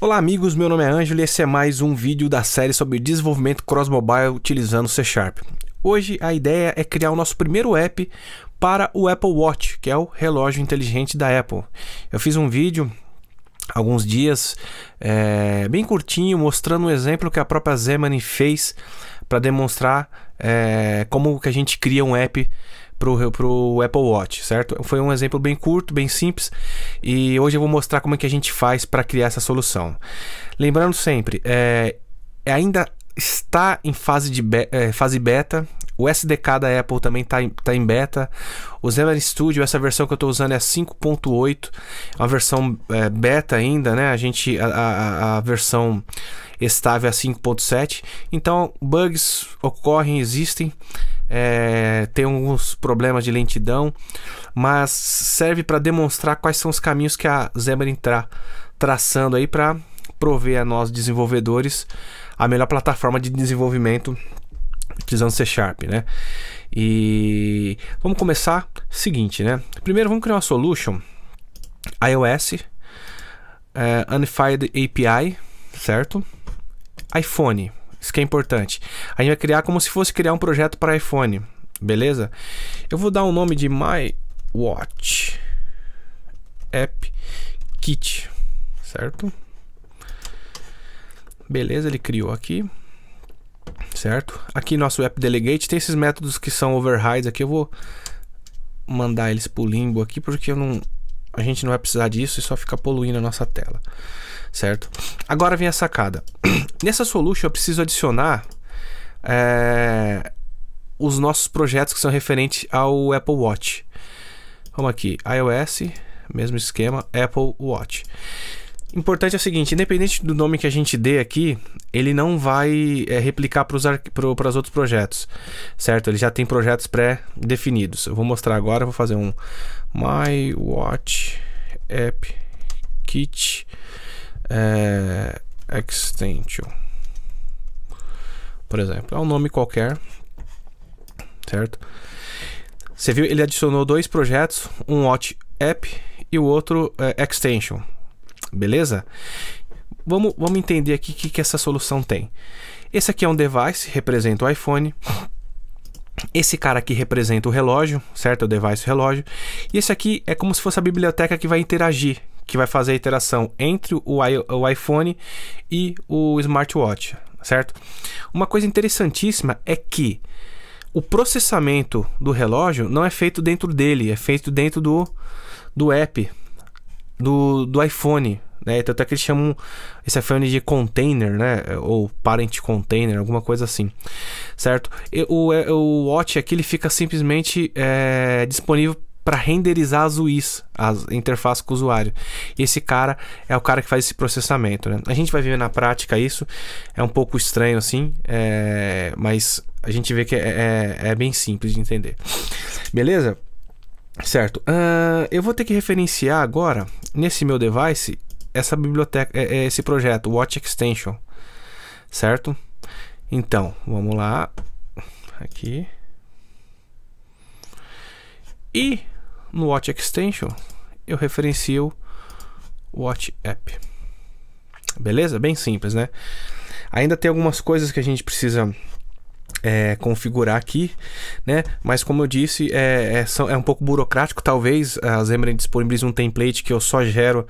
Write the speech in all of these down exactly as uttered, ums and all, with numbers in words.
Olá amigos, meu nome é Ângelo e esse é mais um vídeo da série sobre desenvolvimento cross-mobile utilizando C sharp. Hoje a ideia é criar o nosso primeiro app para o Apple Watch, que é o relógio inteligente da Apple. Eu fiz um vídeo alguns dias, é, bem curtinho, mostrando um exemplo que a própria Xamarin fez para demonstrar é, como que a gente cria um app para o Apple Watch, certo? Foi um exemplo bem curto, bem simples, e hoje eu vou mostrar como é que a gente faz para criar essa solução. Lembrando sempre, é, ainda está em fase, de be é, fase beta, o S D K da Apple também está em, tá em beta, o Xamarin Studio, essa versão que eu estou usando é a cinco ponto oito, a versão é, beta ainda, né? A, gente, a, a, a versão estável é a cinco ponto sete, então bugs ocorrem, existem, É, tem alguns problemas de lentidão, mas serve para demonstrar quais são os caminhos que a Xamarin está traçando aí para prover a nós desenvolvedores a melhor plataforma de desenvolvimento utilizando C sharp, né? E vamos começar seguinte, né? Primeiro vamos criar uma solution iOS, é, Unified A P I, certo? iPhone. Isso que é importante. A gente vai criar como se fosse criar um projeto para iPhone, beleza? Eu vou dar o nome de My Watch App Kit, certo? Beleza, ele criou aqui, certo? Aqui nosso AppDelegate tem esses métodos que são overrides aqui. Eu vou mandar eles pro limbo aqui porque eu não... a gente não vai precisar disso e só fica poluindo a nossa tela, certo? Agora vem a sacada. Nessa solution eu preciso adicionar é, os nossos projetos que são referentes ao Apple Watch. Vamos aqui, iOS, mesmo esquema, Apple Watch. Importante é o seguinte, independente do nome que a gente dê aqui, ele não vai é, replicar para os pro, para os outros projetos, certo? Ele já tem projetos pré-definidos. Eu vou mostrar agora, vou fazer um My Watch App Kit é, Extension, por exemplo, é um nome qualquer, certo? Você viu, ele adicionou dois projetos, um Watch App e o outro é, Extension. Beleza? Vamos, vamos entender aqui o que, que essa solução tem. Esse aqui é um device, representa o iPhone. Esse cara aqui representa o relógio, certo? O device, o relógio. E esse aqui é como se fosse a biblioteca que vai interagir, que vai fazer a interação entre o, I, o iPhone e o smartwatch, certo? Uma coisa interessantíssima é que o processamento do relógio não é feito dentro dele, é feito dentro do, do app, do, do iPhone, né? Então até que eles chamam esse iPhone de container, né? Ou parent container, alguma coisa assim, certo? E o, o Watch aqui ele fica simplesmente é, disponível para renderizar as U Is, as interfaces com o usuário. E esse cara é o cara que faz esse processamento, né? A gente vai ver na prática isso, é um pouco estranho assim, é, mas a gente vê que é, é, é bem simples de entender, beleza? Certo, uh, eu vou ter que referenciar agora, nesse meu device, essa biblioteca, esse projeto, Watch Extension, certo? Então, vamos lá, aqui, e no Watch Extension, eu referencio Watch App, beleza? Bem simples, né? Ainda tem algumas coisas que a gente precisa... É, configurar aqui, né? Mas como eu disse, é, é, é um pouco burocrático. Talvez a Xamarin disponibilize um template que eu só gero,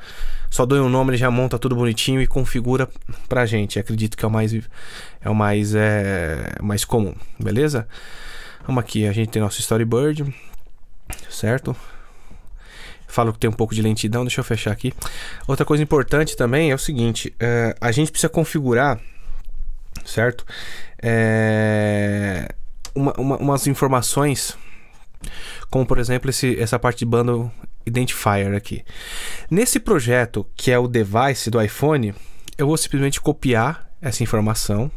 só dou um nome, ele já monta tudo bonitinho e configura pra gente. Eu acredito que é o mais é o mais é, mais comum, beleza? Vamos aqui, a gente tem nosso Storyboard, certo? Falo que tem um pouco de lentidão, deixa eu fechar aqui. Outra coisa importante também é o seguinte, é, a gente precisa configurar, certo? É, uma, uma, umas informações, como por exemplo esse, essa parte de bundle identifier aqui. Nesse projeto que é o device do iPhone, eu vou simplesmente copiar essa informação,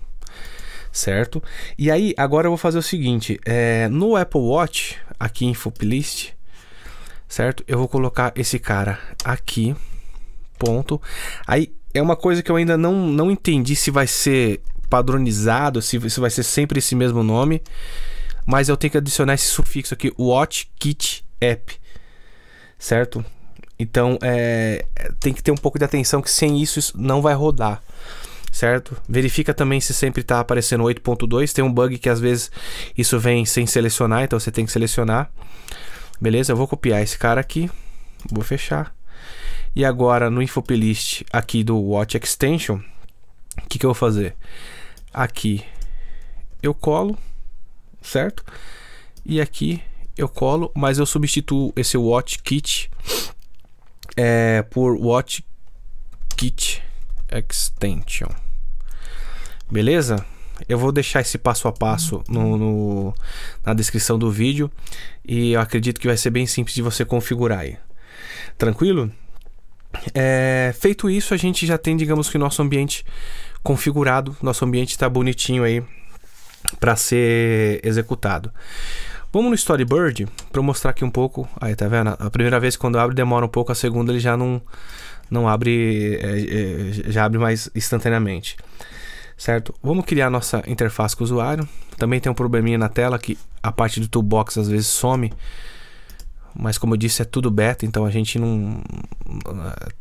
certo? E aí agora eu vou fazer o seguinte, é, no Apple Watch, aqui em Infoplist, certo? Eu vou colocar esse cara aqui, ponto. Aí é uma coisa que eu ainda não, não entendi se vai ser... padronizado, se isso vai ser sempre esse mesmo nome, mas eu tenho que adicionar esse sufixo aqui, WatchKit App, certo? Então é, tem que ter um pouco de atenção que sem isso, isso não vai rodar, certo? Verifica também se sempre está aparecendo oito ponto dois. Tem um bug que às vezes isso vem sem selecionar, então você tem que selecionar. Beleza, eu vou copiar esse cara aqui, vou fechar. E agora no info playlist aqui do Watch Extension, o que, que eu vou fazer? Aqui eu colo, certo? E aqui eu colo, mas eu substituo esse WatchKit é, por WatchKit Extension. Beleza? Eu vou deixar esse passo a passo no, no, na descrição do vídeo, e eu acredito que vai ser bem simples de você configurar aí. Tranquilo? É, feito isso, a gente já tem, digamos que, nosso ambiente configurado. Nosso ambiente está bonitinho aí para ser executado. Vamos no Storyboard para mostrar aqui um pouco. Aí, tá vendo? A primeira vez quando abre demora um pouco, a segunda ele já não, não abre, é, é, já abre mais instantaneamente. Certo? Vamos criar nossa interface com o usuário. Também tem um probleminha na tela que a parte do toolbox às vezes some. Mas como eu disse, é tudo beta, então a gente não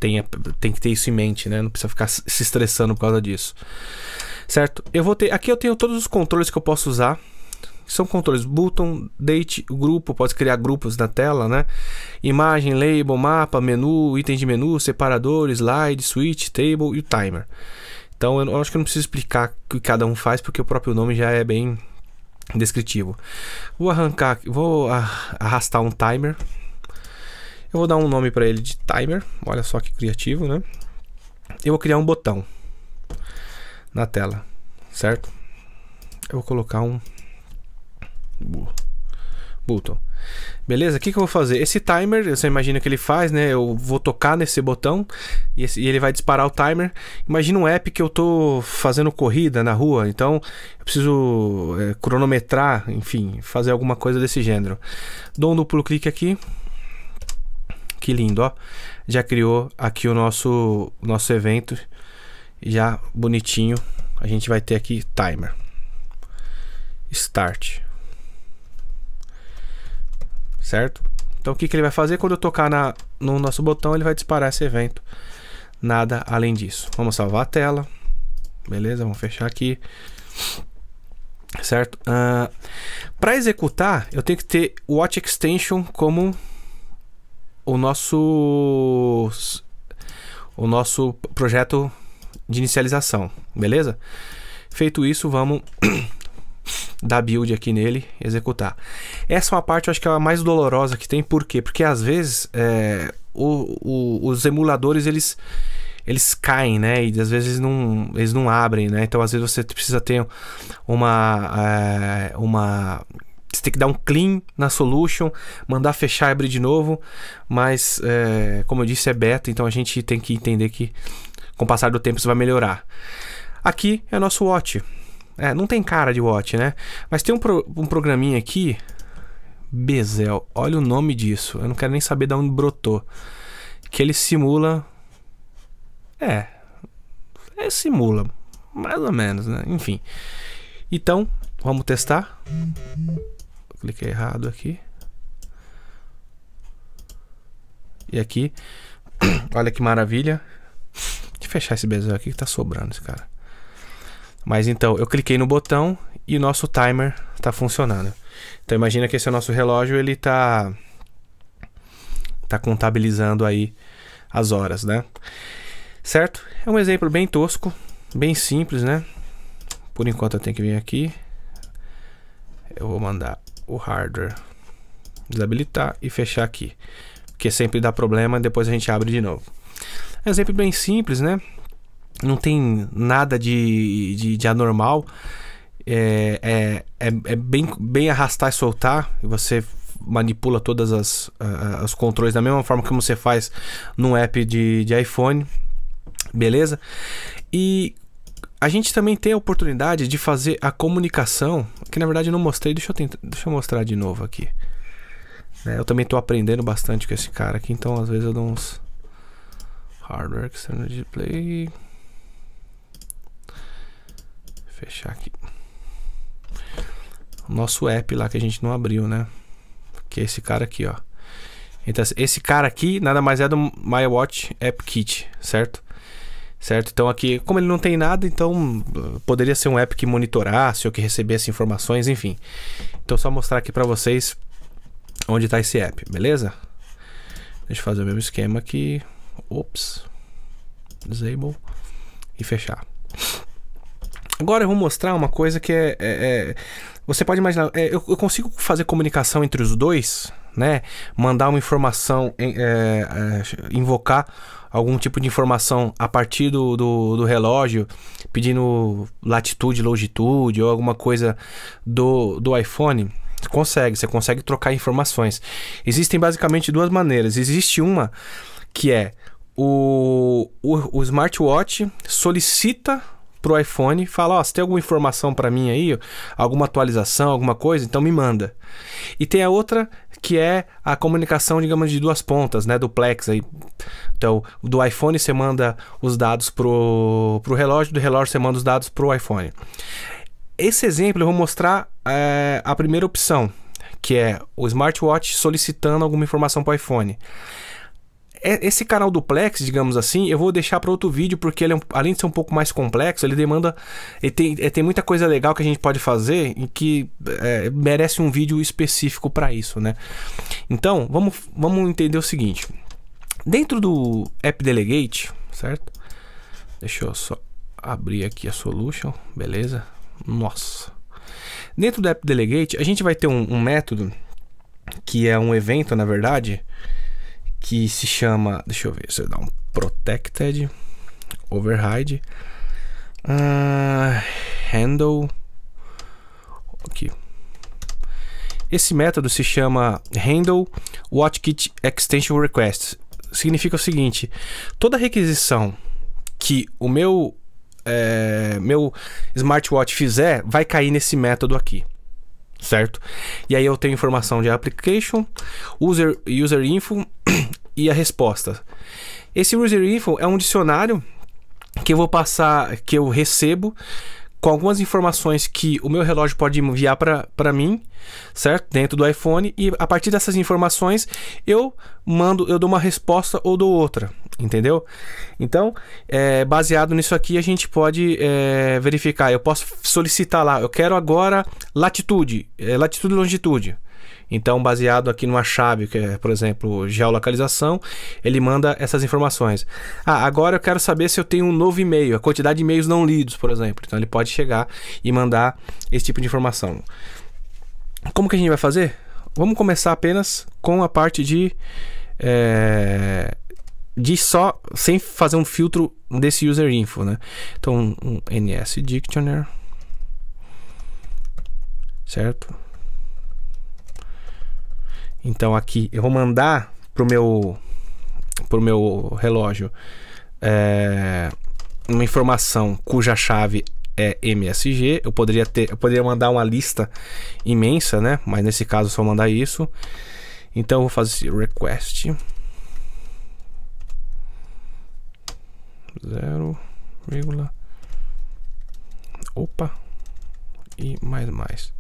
tem, tem que ter isso em mente, né? Não precisa ficar se estressando por causa disso. Certo? Eu vou ter, aqui eu tenho todos os controles que eu posso usar. São controles button, date, grupo, pode criar grupos na tela, né? Imagem, label, mapa, menu, item de menu, separador, slide, switch, table e o timer. Então eu acho que eu não preciso explicar o que cada um faz, porque o próprio nome já é bem descritivo. Vou arrancar, vou arrastar um timer. Eu vou dar um nome para ele de timer. Olha só que criativo, né? Eu vou criar um botão na tela, certo? Eu vou colocar um button. Beleza, o que, que eu vou fazer? Esse timer, você imagina que ele faz, né? Eu vou tocar nesse botão e, esse, e ele vai disparar o timer. Imagina um app que eu tô fazendo corrida na rua, então eu preciso é, cronometrar, enfim, fazer alguma coisa desse gênero. Dou um duplo clique aqui. Que lindo, ó. Já criou aqui o nosso, nosso evento. Já bonitinho. A gente vai ter aqui timer. Start. Certo? Então o que, que ele vai fazer? Quando eu tocar na, no nosso botão, ele vai disparar esse evento. Nada além disso. Vamos salvar a tela. Beleza? Vamos fechar aqui. Certo? Uh, para executar, eu tenho que ter o Watch Extension como o nosso, o nosso projeto de inicialização. Beleza? Feito isso, vamos dar build aqui nele, executar. Essa é uma parte, eu acho que é a mais dolorosa que tem. Por quê? Porque às vezes é, o, o, os emuladores eles, eles caem, né? E às vezes não, eles não abrem, né? Então às vezes você precisa ter uma, é, uma você tem que dar um clean na solution, mandar fechar e abrir de novo. Mas é, como eu disse, é beta, então a gente tem que entender que com o passar do tempo isso vai melhorar. Aqui é o nosso Watch. É, não tem cara de Watch, né? Mas tem um, pro, um programinha aqui, Bezel, olha o nome disso. Eu não quero nem saber de onde brotou. Que ele simula... É, é simula, mais ou menos, né? Enfim. Então, vamos testar. Cliquei errado aqui. E aqui, olha que maravilha. Deixa eu fechar esse Bezel aqui que tá sobrando esse cara. Mas então, eu cliquei no botão e o nosso timer está funcionando. Então imagina que esse é o nosso relógio, ele está tá contabilizando aí as horas, né? Certo? É um exemplo bem tosco, bem simples, né? Por enquanto eu tenho que vir aqui. Eu vou mandar o hardware desabilitar e fechar aqui. Porque sempre dá problema, depois a gente abre de novo. É um exemplo bem simples, né? Não tem nada de, de, de anormal. É, é, é bem, bem arrastar e soltar. E você manipula todas as, as, as controles da mesma forma que você faz num app de, de iPhone. Beleza? E a gente também tem a oportunidade de fazer a comunicação, que na verdade eu não mostrei. Deixa eu, tentar, deixa eu mostrar de novo aqui. É, eu também estou aprendendo bastante com esse cara aqui. Então às vezes eu dou uns... Hardware External Display... Fechar aqui o nosso app lá que a gente não abriu, né? Que é esse cara aqui, ó. Então, esse cara aqui nada mais é do MyWatchAppKit, certo? Certo? Então, aqui, como ele não tem nada, então poderia ser um app que monitorasse ou que recebesse informações, enfim. Então, só mostrar aqui para vocês onde está esse app, beleza? Deixa eu fazer o mesmo esquema aqui. Ops. Disable. E fechar. Agora eu vou mostrar uma coisa que é... é, é você pode imaginar... É, eu, eu consigo fazer comunicação entre os dois, né? Mandar uma informação... É, é, invocar algum tipo de informação a partir do, do, do relógio, pedindo latitude, longitude ou alguma coisa do, do iPhone... Consegue, você consegue trocar informações. Existem basicamente duas maneiras. Existe uma que é o, o, o smartwatch solicita para o iPhone, fala, ó, se tem alguma informação para mim aí, alguma atualização, alguma coisa, então me manda. E tem a outra que é a comunicação, digamos, de duas pontas, né, duplex aí. Então, do iPhone você manda os dados pro pro relógio, do relógio você manda os dados pro iPhone. Esse exemplo eu vou mostrar é, a primeira opção, que é o smartwatch solicitando alguma informação para o iPhone. Esse canal duplex, digamos assim, eu vou deixar para outro vídeo, porque ele é um, além de ser um pouco mais complexo, ele demanda... Ele tem, ele tem muita coisa legal que a gente pode fazer e que é, merece um vídeo específico para isso, né? Então, vamos, vamos entender o seguinte. Dentro do AppDelegate, certo? Deixa eu só abrir aqui a solution, beleza? Nossa. Dentro do AppDelegate, a gente vai ter um, um método que é um evento, na verdade, que se chama, deixa eu ver, se eu dar um protected override uh, handle aqui. Esse método se chama HandleWatchKitExtensionRequest. Significa o seguinte: toda requisição que o meu É, meu smartwatch fizer, vai cair nesse método aqui, certo? E aí eu tenho informação de application, user, user info e a resposta. Esse user info é um dicionário que eu vou passar, que eu recebo com algumas informações que o meu relógio pode enviar para mim, certo? Dentro do iPhone, e a partir dessas informações eu mando, eu dou uma resposta ou dou outra. Entendeu? Então, é, baseado nisso aqui, a gente pode é, verificar. Eu posso solicitar lá, eu quero agora latitude, é, latitude e longitude. Então, baseado aqui numa chave, que é, por exemplo, geolocalização, ele manda essas informações. Ah, agora eu quero saber se eu tenho um novo e-mail, a quantidade de e-mails não lidos, por exemplo. Então, ele pode chegar e mandar esse tipo de informação. Como que a gente vai fazer? Vamos começar apenas com a parte de... É, de só, sem fazer um filtro desse user info, né? Então, um NSDictionary, certo? Então, aqui eu vou mandar pro meu, pro meu relógio é, uma informação cuja chave é M S G. Eu poderia ter, eu poderia mandar uma lista imensa, né? Mas nesse caso, só mandar isso. Então, eu vou fazer esse request. zero, opa, e mais mais,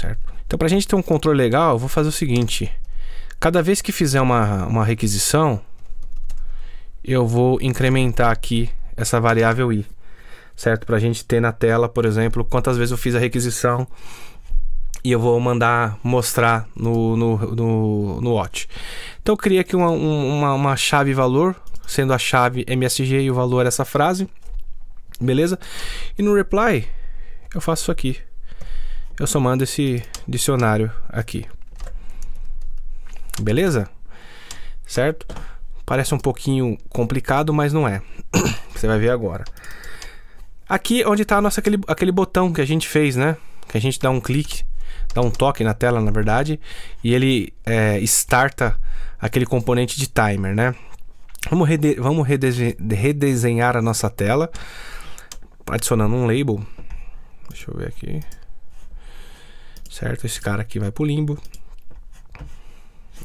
certo? Então, para a gente ter um controle legal, eu vou fazer o seguinte: cada vez que fizer uma, uma requisição, eu vou incrementar aqui essa variável i, certo? Para a gente ter na tela, por exemplo, quantas vezes eu fiz a requisição e eu vou mandar mostrar no, no, no, no watch. Então eu criei aqui uma, uma, uma chave valor, sendo a chave M S G e o valor essa frase, beleza? E no reply eu faço isso aqui, eu só mando esse dicionário aqui, beleza? Certo? Parece um pouquinho complicado, mas não é. Você vai ver agora. Aqui onde está aquele, aquele botão que a gente fez, né? Que a gente dá um clique, dá um toque na tela, na verdade, e ele é, starta aquele componente de timer, né? Vamos, rede vamos redese redesenhar a nossa tela, adicionando um label. Deixa eu ver aqui. Certo? Esse cara aqui vai pro limbo.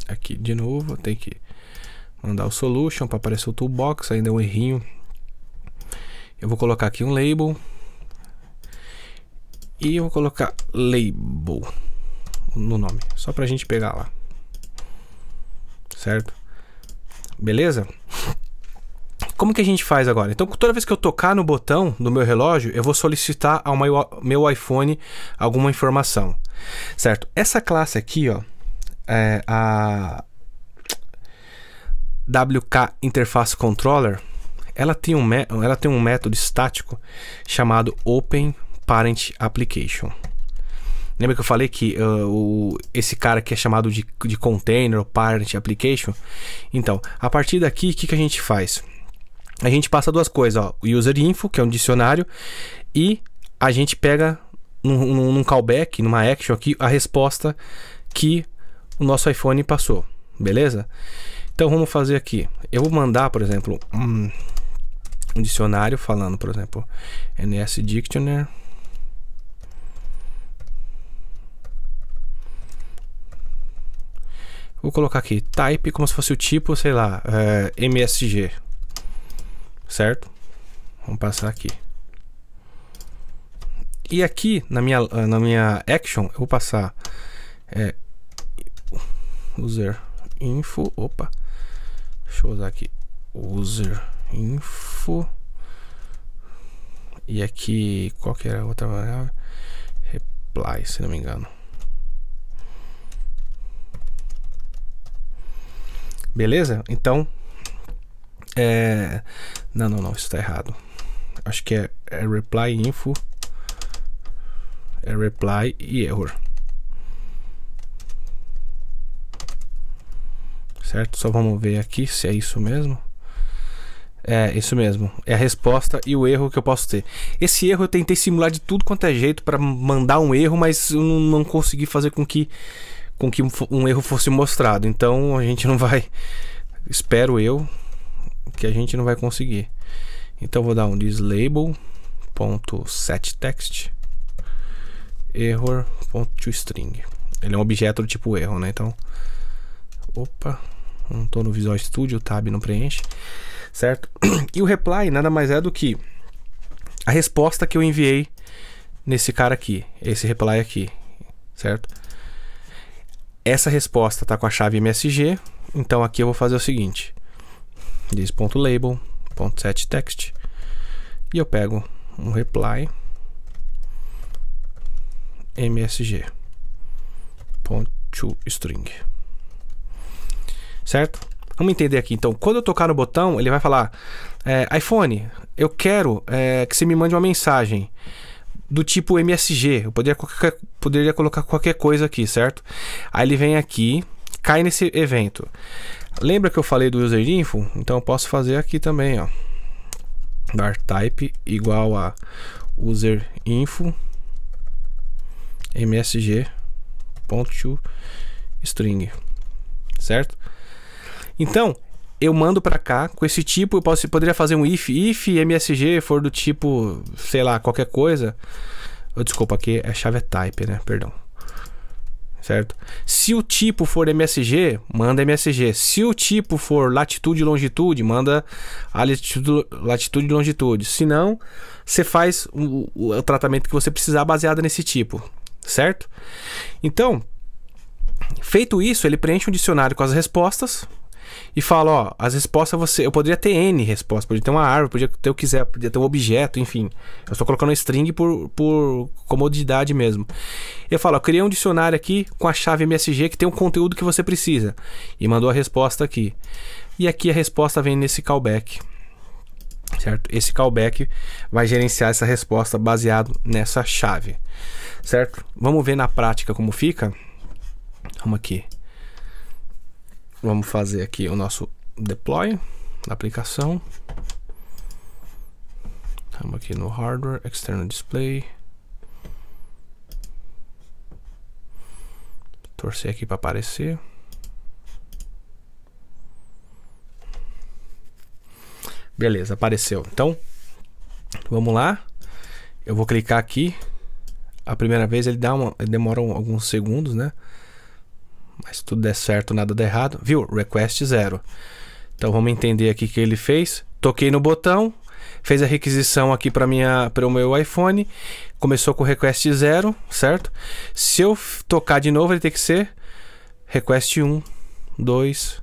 Aqui de novo, tem que mandar o solution para aparecer o toolbox, ainda é um errinho. Eu vou colocar aqui um label. E eu vou colocar label no nome, só pra gente pegar lá. certo? Beleza? Como que a gente faz agora? Então, toda vez que eu tocar no botão do meu relógio, eu vou solicitar ao meu iPhone alguma informação, certo? Essa classe aqui, ó, é a WKInterfaceController, ela tem um ela tem um método estático chamado OpenParentApplication. Lembra que eu falei que uh, o, esse cara aqui é chamado de, de container, parent application? Então, a partir daqui, o que, que a gente faz? A gente passa duas coisas, ó, o userInfo, que é um dicionário, e a gente pega num, num, num callback, numa action aqui, a resposta que o nosso iPhone passou, beleza? Então, vamos fazer aqui. Eu vou mandar, por exemplo, um, um dicionário falando, por exemplo, NSDictionary. Vou colocar aqui type como se fosse o tipo, sei lá, é, M S G, certo? Vamos passar aqui. E aqui na minha, na minha action eu vou passar é, user info, opa, deixa eu usar aqui, user info, e aqui qual que era a outra variável? Reply, se não me engano. Beleza? Então, é... não, não, não, isso está errado. Acho que é, é reply info, é reply e error. Certo? Só vamos ver aqui se é isso mesmo. É, isso mesmo. É a resposta e o erro que eu posso ter. Esse erro eu tentei simular de tudo quanto é jeito para mandar um erro, mas eu não consegui fazer com que... com que um erro fosse mostrado, então a gente não vai, espero eu, que a gente não vai conseguir. Então vou dar um disLabel.setText error.toString. Ele é um objeto do tipo erro, né? Então, opa, não estou no Visual Studio, tab não preenche, certo? E o reply nada mais é do que a resposta que eu enviei nesse cara aqui, esse reply aqui, certo? Essa resposta está com a chave M S G, então aqui eu vou fazer o seguinte: diz.label.setText e eu pego um reply M S G.toString, certo? Vamos entender aqui. Então, quando eu tocar no botão, ele vai falar: é, iPhone, eu quero é, que você me mande uma mensagem do tipo M S G, eu poderia, qualquer, poderia colocar qualquer coisa aqui, certo? Aí ele vem aqui, cai nesse evento. Lembra que eu falei do userInfo? Então eu posso fazer aqui também, ó. Dar type igual a userInfo M S G.toString, certo? Então, eu mando para cá, com esse tipo, eu posso, eu poderia fazer um if, if M S G for do tipo, sei lá, qualquer coisa. Eu, desculpa, aqui a chave é type, né? Perdão. Certo? Se o tipo for M S G, manda M S G. Se o tipo for latitude e longitude, manda a latitude, latitude e longitude. Se não, você faz o, o tratamento que você precisar baseado nesse tipo, certo? Então, feito isso, ele preenche um dicionário com as respostas. E fala, ó, as respostas você... Eu poderia ter N respostas, poderia ter uma árvore, poderia ter o que quiser, poderia ter um objeto, enfim. Eu estou colocando string por, por comodidade mesmo. Eu falo, ó, criei um dicionário aqui com a chave M S G que tem o conteúdo que você precisa. E mandou a resposta aqui. E aqui a resposta vem nesse callback, certo? Esse callback vai gerenciar essa resposta baseado nessa chave, certo? Vamos ver na prática como fica. Vamos aqui. Vamos fazer aqui o nosso deploy da aplicação. Vamos aqui no hardware, external display. Torcer aqui para aparecer. Beleza, apareceu. Então, vamos lá. Eu vou clicar aqui. A primeira vez ele dá uma, ele demora um, alguns segundos, né? Mas se tudo der certo, nada der errado, viu? Request zero. Então vamos entender aqui o que ele fez. Toquei no botão, fez a requisição aqui para minha, para o meu iPhone. Começou com request zero, certo? Se eu tocar de novo, ele tem que ser request um, dois,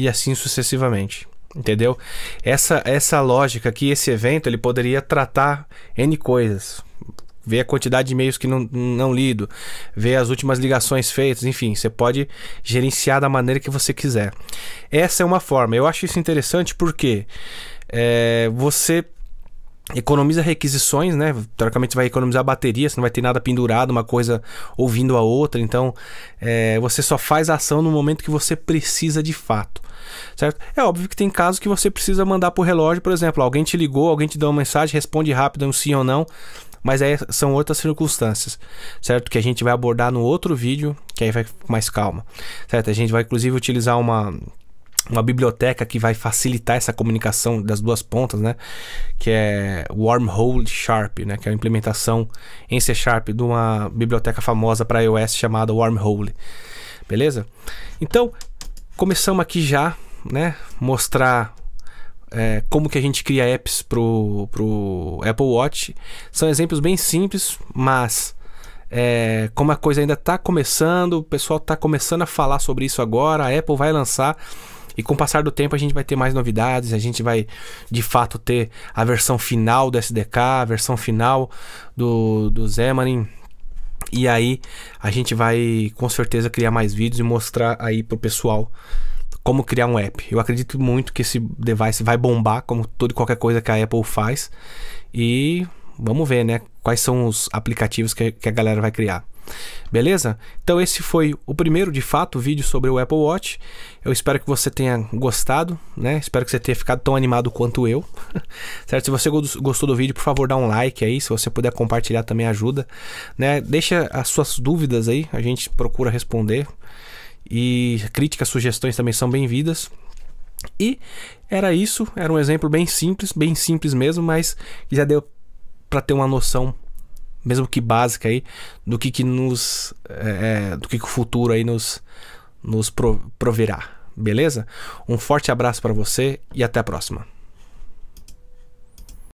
e assim sucessivamente. Entendeu? Essa, essa lógica aqui, esse evento, ele poderia tratar N coisas. Ver a quantidade de e-mails que não, não lido, ver as últimas ligações feitas, enfim, você pode gerenciar da maneira que você quiser. Essa é uma forma. Eu acho isso interessante porque é, você economiza requisições, né? Teoricamente você vai economizar bateria, você não vai ter nada pendurado, uma coisa ouvindo a outra. Então é, você só faz a ação no momento que você precisa de fato. Certo? É óbvio que tem casos que você precisa mandar pro relógio, por exemplo, alguém te ligou, alguém te deu uma mensagem, responde rápido, um sim ou não. Mas aí são outras circunstâncias, certo? Que a gente vai abordar no outro vídeo, que aí vai com mais calma, certo? A gente vai inclusive utilizar uma, uma biblioteca que vai facilitar essa comunicação das duas pontas, né? Que é Wormhole Sharp, né? Que é a implementação em C sharp de uma biblioteca famosa para iOS chamada Wormhole, beleza? Então, começamos aqui já, né? Mostrar... É, como que a gente cria apps pro, pro Apple Watch. São exemplos bem simples, mas é, como a coisa ainda está começando, o pessoal está começando a falar sobre isso agora, a Apple vai lançar e com o passar do tempo a gente vai ter mais novidades, a gente vai de fato ter a versão final do S D K, a versão final do, do Xamarin, e aí a gente vai com certeza criar mais vídeos e mostrar aí pro pessoal como criar um app. Eu acredito muito que esse device vai bombar, como toda e qualquer coisa que a Apple faz. E vamos ver, né? Quais são os aplicativos que, que a galera vai criar. Beleza? Então esse foi o primeiro, de fato, vídeo sobre o Apple Watch. Eu espero que você tenha gostado, né? Espero que você tenha ficado tão animado quanto eu. Certo? Se você gostou do vídeo, por favor, dá um like aí. Se você puder compartilhar também ajuda, né? Deixa as suas dúvidas aí, a gente procura responder. E críticas, sugestões também são bem-vindas. E era isso, era um exemplo bem simples, bem simples mesmo, mas já deu para ter uma noção, mesmo que básica aí, do que que nos, é, do que que o futuro aí nos, nos proverá, beleza? Um forte abraço para você e até a próxima.